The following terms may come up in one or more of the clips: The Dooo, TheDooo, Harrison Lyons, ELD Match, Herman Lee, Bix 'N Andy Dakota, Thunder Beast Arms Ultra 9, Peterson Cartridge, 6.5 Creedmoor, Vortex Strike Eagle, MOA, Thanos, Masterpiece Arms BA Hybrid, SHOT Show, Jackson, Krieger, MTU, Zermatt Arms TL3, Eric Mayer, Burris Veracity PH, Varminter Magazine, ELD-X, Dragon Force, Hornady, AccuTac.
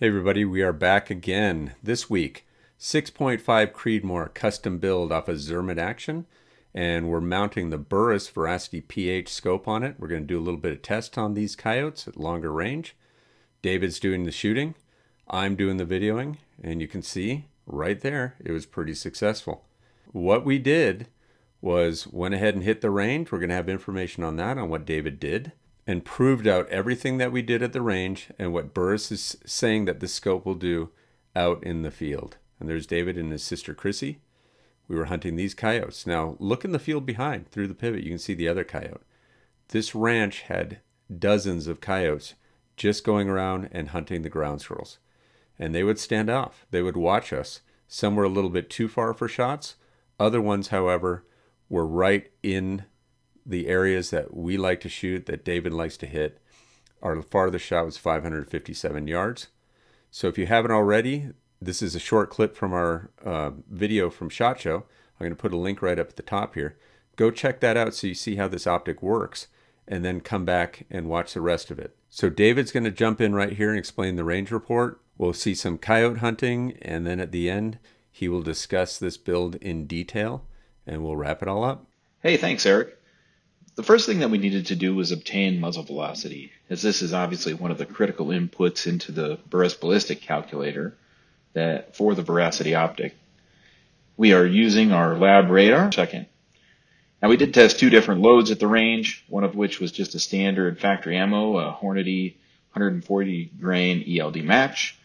Hey everybody, we are back again. This week, 6.5 Creedmoor custom build off of Zermatt action, and we're mounting the Burris Veracity PH scope on it. We're going to do a little bit of test on these coyotes at longer range. David's doing the shooting, I'm doing the videoing, and you can see right there it was pretty successful. What we did was went ahead and hit the range. We're going to have information on that, on what David did, and proved out everything that we did at the range and what Burris is saying that the scope will do out in the field. And there's David and his sister Chrissy. We were hunting these coyotes. Now look in the field behind through the pivot, you can see the other coyote. This ranch had dozens of coyotes just going around and hunting the ground squirrels. And they would stand off, they would watch us. Some were a little bit too far for shots. Other ones, however, were right in the areas that we like to shoot, that David likes to hit. Our farthest shot was 557 yards. So if you haven't already, this is a short clip from our video from SHOT Show. I'm going to put a link right up at the top here. Go check that out so you see how this optic works, and then come back and watch the rest of it. So David's going to jump in right here and explain the range report. We'll see some coyote hunting, and then at the end, he will discuss this build in detail, and we'll wrap it all up. Hey, thanks, Eric. The first thing that we needed to do was obtain muzzle velocity, as this is obviously one of the critical inputs into the Burris ballistic calculator that for the Veracity optic. We are using our lab radar. Now we did test two different loads at the range, one of which was just a standard factory ammo, a Hornady 140 grain ELD match,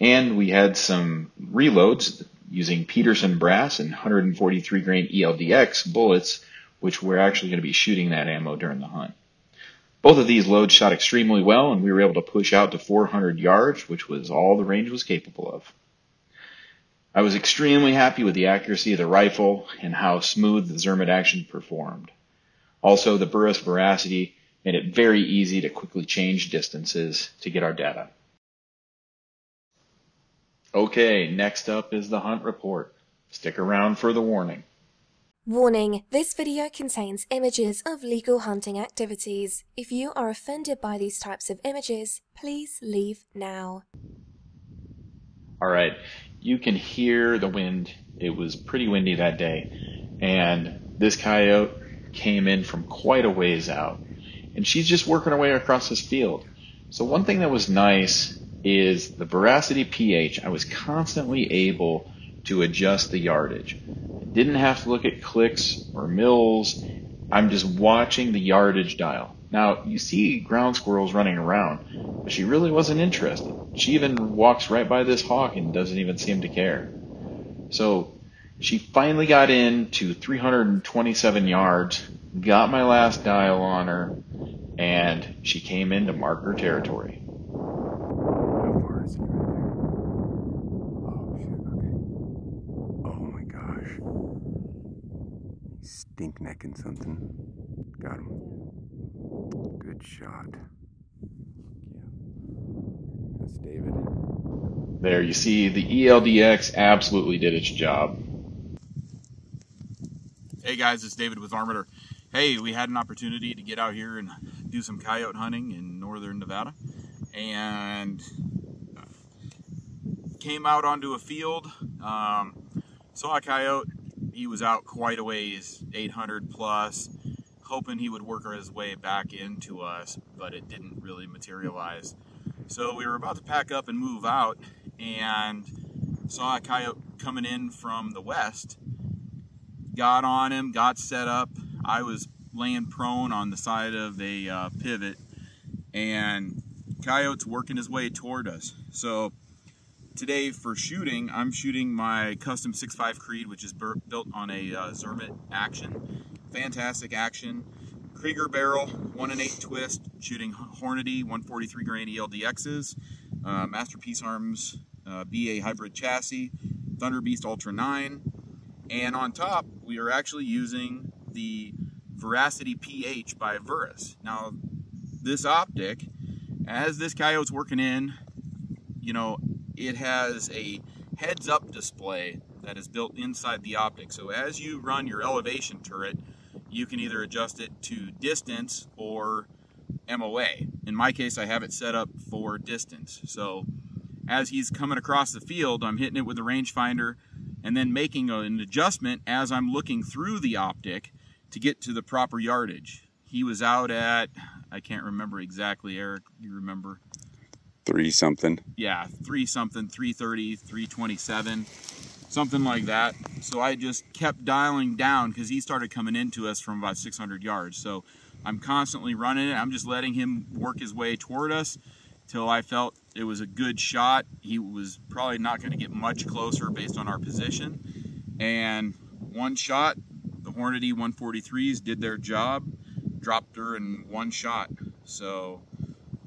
and we had some reloads using Peterson brass and 143 grain ELD-X bullets, which we're actually going to be shooting that ammo during the hunt. Both of these loads shot extremely well, and we were able to push out to 400 yards, which was all the range was capable of. I was extremely happy with the accuracy of the rifle and how smooth the Zermatt action performed. Also, the Burris Veracity made it very easy to quickly change distances to get our data. Okay, next up is the hunt report. Stick around for the warning. Warning, this video contains images of legal hunting activities. If you are offended by these types of images, please leave now. All right, you can hear the wind. It was pretty windy that day, and this coyote came in from quite a ways out, and she's just working her way across this field. So one thing that was nice is the Veracity PH, I was constantly able to adjust the yardage. Didn't have to look at clicks or mills. I'm just watching the yardage dial. Now, you see ground squirrels running around, but she really wasn't interested. She even walks right by this hawk and doesn't even seem to care. So she finally got in to 327 yards, got my last dial on her, and she came in to mark her territory. How far is it right there? Stink necking something. Got him. Good shot. Yeah. That's David. There you see the ELD-X absolutely did its job. Hey guys, it's David with Varminter. Hey, we had an opportunity to get out here and do some coyote hunting in northern Nevada, and came out onto a field, saw a coyote. He was out quite a ways, 800 plus, hoping he would work his way back into us, but it didn't really materialize. So we were about to pack up and move out, and saw a coyote coming in from the west. Got on him, got set up. I was laying prone on the side of a pivot, and coyote's working his way toward us. So today for shooting, I'm shooting my custom 6.5 Creed, which is built on a Zermatt action. Fantastic action. Krieger barrel, 1-in-8 twist, shooting Hornady 143 grain ELD-X's, Masterpiece Arms BA Hybrid chassis, Thunder Beast Ultra 9, and on top we are actually using the Veracity PH by Burris. Now this optic, as this coyote's working in, you know, it has a heads-up display that is built inside the optic. So as you run your elevation turret, you can either adjust it to distance or MOA. In my case, I have it set up for distance. So as he's coming across the field, I'm hitting it with the rangefinder and then making an adjustment as I'm looking through the optic to get to the proper yardage. He was out at, I can't remember exactly, Eric, you remember? 3 something. Yeah, 3 something, 330, 327, something like that. So I just kept dialing down because he started coming into us from about 600 yards. So I'm constantly running it. I'm just letting him work his way toward us till I felt it was a good shot. He was probably not going to get much closer based on our position. And one shot, the Hornady 143s did their job. Dropped her in one shot. So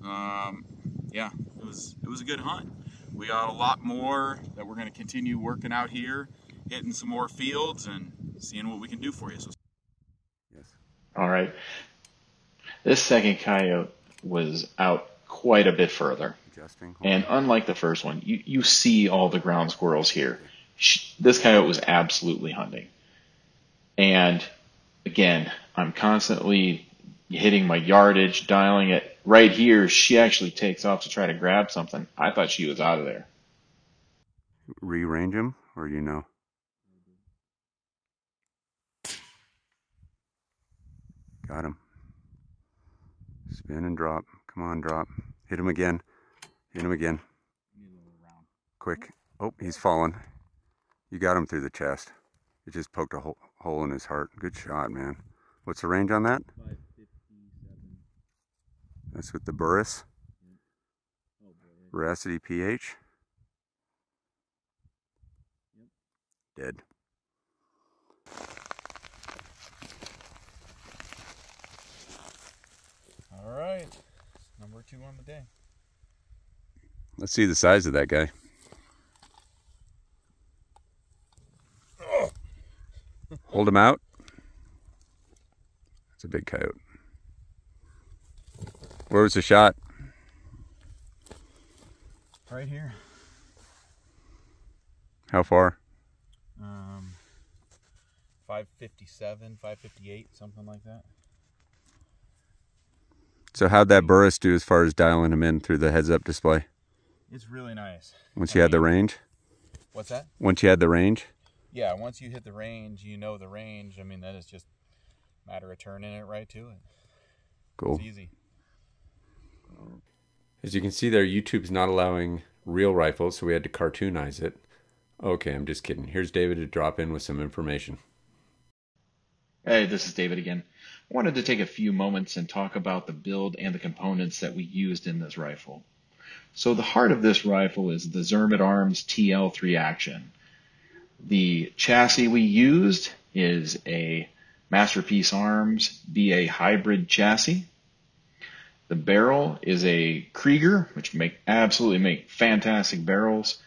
yeah, it was a good hunt. We got a lot more that we're going to continue working out here, hitting some more fields and seeing what we can do for you. So yes. All right, this second coyote was out quite a bit further, and unlike the first one, you see all the ground squirrels here. This coyote was absolutely hunting. And again, I'm constantly hitting my yardage, dialing it. Right here, she actually takes off to try to grab something. I thought she was out of there. Re-range him, or you know? Got him. Spin and drop. Come on, drop. Hit him again. Hit him again. Quick. Oh, he's fallen. You got him through the chest. It just poked a hole in his heart. Good shot, man. What's the range on that? 557. That's with the Burris. Oh, Veracity PH. Yep. Dead. All right. Number 2 on the day. Let's see the size of that guy. Oh. Hold him out. It's a big coyote. Where was the shot? Right here. How far? 557, 558, something like that. So how'd that Burris do as far as dialing him in through the heads-up display? It's really nice. Once you had the range? What's that? Once you had the range? Yeah, once you hit the range, you know the range. I mean, that is just matter of turning it right to it. Cool. It's easy. As you can see there, YouTube's not allowing real rifles, so we had to cartoonize it. Okay, I'm just kidding. Here's David to drop in with some information. Hey, this is David again. I wanted to take a few moments and talk about the build and the components that we used in this rifle. So the heart of this rifle is the Zermatt Arms TL3 action. The chassis we used is a Masterpiece Arms BA Hybrid chassis. The barrel is a Krieger, which absolutely make fantastic barrels.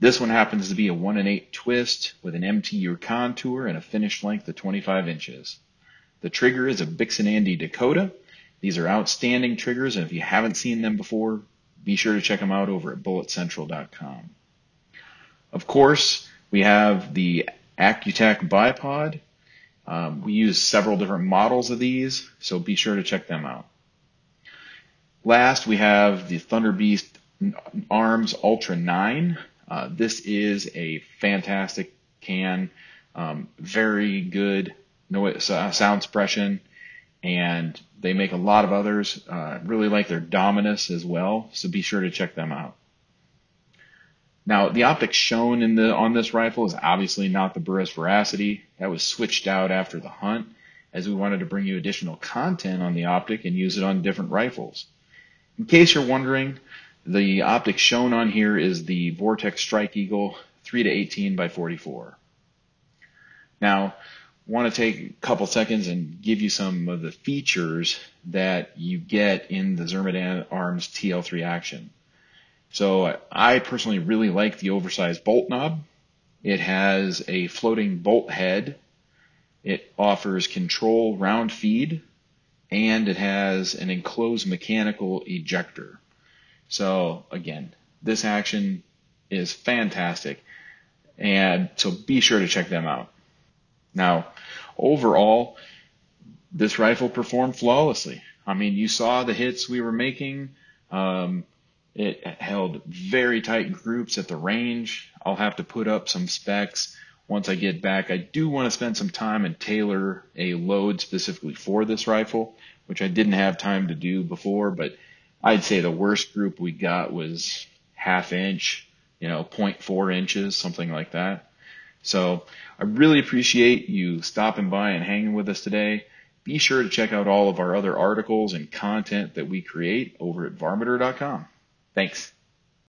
This one happens to be a 1-in-8 twist with an MTU contour and a finished length of 25 inches. The trigger is a Bix 'N Andy Dakota. These are outstanding triggers, and if you haven't seen them before, be sure to check them out over at bulletcentral.com. Of course, we have the AccuTac bipod. We use several different models of these, so be sure to check them out. Last, we have the Thunder Beast Arms Ultra 9. This is a fantastic can, very good noise, sound suppression, and they make a lot of others. Really like their Dominus as well, so be sure to check them out. Now, the optic shown on this rifle is obviously not the Burris Veracity. That was switched out after the hunt, as we wanted to bring you additional content on the optic and use it on different rifles. In case you're wondering, the optic shown on here is the Vortex Strike Eagle 3-18x44. Now, I want to take a couple seconds and give you some of the features that you get in the Zermatt Arms TL3 action. So I personally really like the oversized bolt knob. It has a floating bolt head. It offers control round feed, and it has an enclosed mechanical ejector. So again, this action is fantastic, and so be sure to check them out. Now, overall, this rifle performed flawlessly. I mean, you saw the hits we were making. It held very tight groups at the range. I'll have to put up some specs once I get back. I do want to spend some time and tailor a load specifically for this rifle, which I didn't have time to do before, but I'd say the worst group we got was half inch, 0.4 inches, something like that. So I really appreciate you stopping by and hanging with us today. Be sure to check out all of our other articles and content that we create over at varminter.com. Thanks.